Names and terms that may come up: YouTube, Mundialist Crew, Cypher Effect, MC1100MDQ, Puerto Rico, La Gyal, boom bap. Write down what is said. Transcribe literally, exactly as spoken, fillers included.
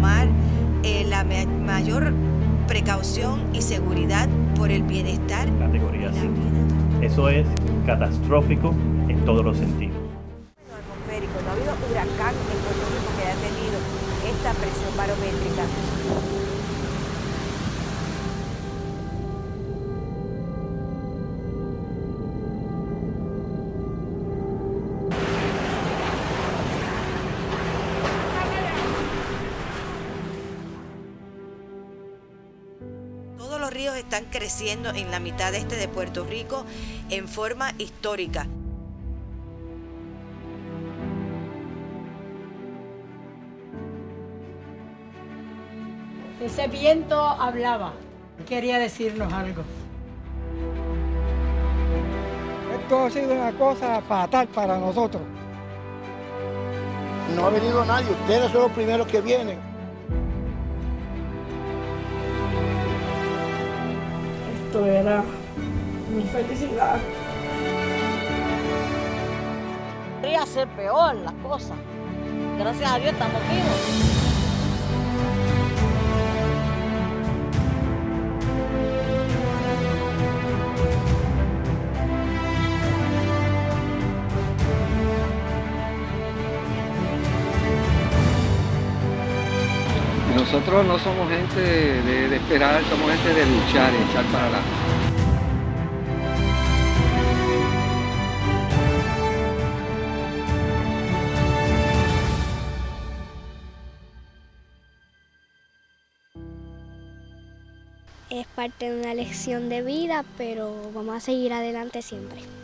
tomar eh, la mayor precaución y seguridad por el bienestar. Categoría cinco. Eso es catastrófico en todos los sentidos. No ha habido huracán en Puerto Rico que haya tenido esta presión barométrica. Los ríos están creciendo en la mitad este de Puerto Rico en forma histórica. Ese viento hablaba, quería decirnos algo. Esto ha sido una cosa fatal para nosotros. No ha venido nadie, ustedes son los primeros que vienen. Esto era mi felicidad. Podría ser peor las cosas. Gracias a Dios estamos vivos. Nosotros no somos gente de, de esperar, somos gente de luchar y echar para adelante. Es parte de una lección de vida, pero vamos a seguir adelante siempre.